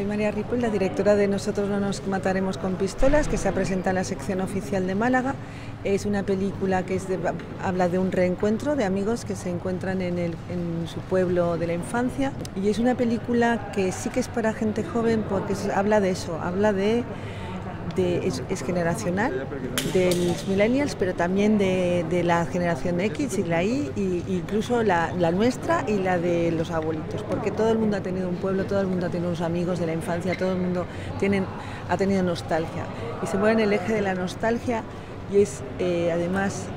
Soy María Ripoll, la directora de Nosotros no nos mataremos con pistolas, que se presenta en la sección oficial de Málaga. Es una película que habla de un reencuentro de amigos que se encuentran en su pueblo de la infancia. Y es una película que sí que es para gente joven porque habla de eso, habla es generacional, de los millennials, pero también de la generación X y la Y, e incluso la nuestra y la de los abuelitos, porque todo el mundo ha tenido un pueblo, todo el mundo ha tenido unos amigos de la infancia, todo el mundo ha tenido nostalgia y se mueve en el eje de la nostalgia y es además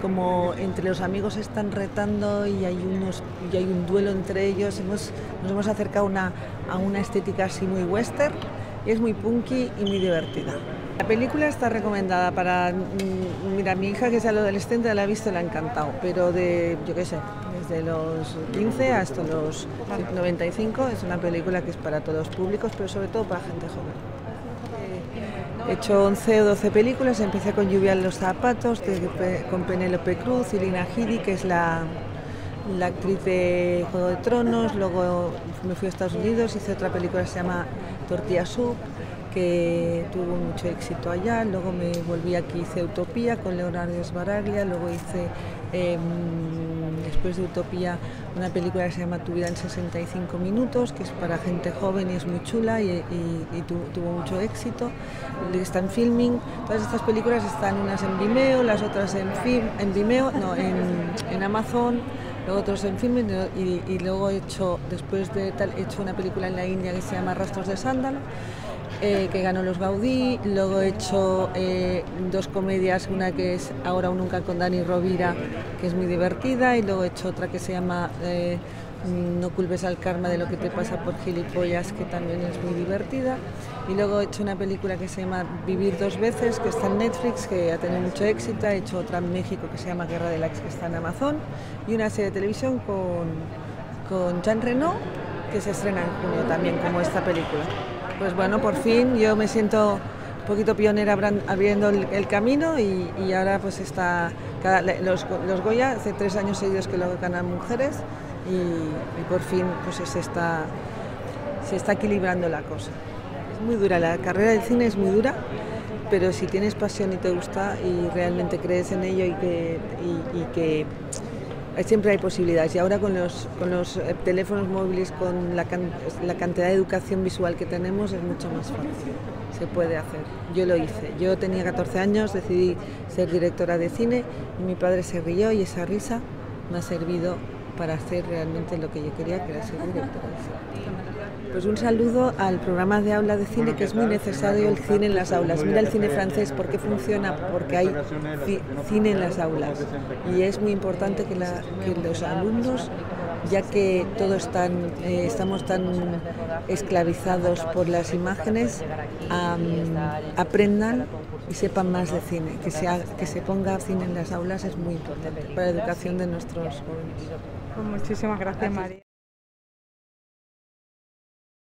como entre los amigos se están retando y hay un duelo entre ellos. Nos hemos acercado a una estética así muy western. Es muy punky y muy divertida. La película está recomendada para... Mira, mi hija que es adolescente la ha visto y la ha encantado, pero yo qué sé, desde los 15 hasta los 95 es una película que es para todos los públicos, pero sobre todo para gente joven. He hecho 11 o 12 películas, empecé con Lluvia en los zapatos, con Penélope Cruz, Irina Giri, que es la actriz de Juego de Tronos, luego me fui a Estados Unidos, hice otra película que se llama Tortilla Soup, que tuvo mucho éxito allá, luego me volví aquí, hice Utopía con Leonardo Sbaraglia, luego hice, después de Utopía, una película que se llama Tu vida en 65 minutos, que es para gente joven y es muy chula y tuvo mucho éxito, está en filming. Todas estas películas están unas en Vimeo, las otras en Amazon, luego otros en filming y luego he hecho una película en la India que se llama Rastros de Sándalo, que ganó los Baudí, luego he hecho dos comedias, una que es Ahora o nunca con Dani Rovira, que es muy divertida, y luego he hecho otra que se llama No culpes al karma de lo que te pasa por gilipollas, que también es muy divertida, y luego he hecho una película que se llama Vivir dos veces, que está en Netflix, que ha tenido mucho éxito, he hecho otra en México que se llama Guerra de la X, que está en Amazon, y una serie de televisión con Jean Reno, que se estrena en junio también, como esta película. Pues bueno, por fin yo me siento un poquito pionera abriendo el camino y ahora pues los Goya, hace 3 años seguidos que lo ganan mujeres y por fin pues se está equilibrando la cosa. Es muy dura, la carrera del cine es muy dura, pero si tienes pasión y te gusta y realmente crees en ello y que siempre hay posibilidades y ahora con los teléfonos móviles, con la cantidad de educación visual que tenemos es mucho más fácil, se puede hacer. Yo lo hice, yo tenía 14 años, decidí ser directora de cine y mi padre se rió y esa risa me ha servido para hacer realmente lo que yo quería, que era ser directora de cine. Pues un saludo al programa de aula de cine, que es muy necesario el cine en las aulas. Mira el cine francés, ¿por qué funciona? Porque hay cine en las aulas y es muy importante que los alumnos, ya que todos estamos tan esclavizados por las imágenes, aprendan y sepan más de cine. Que se ponga cine en las aulas es muy importante para la educación de nuestros jóvenes. Pues muchísimas gracias, María.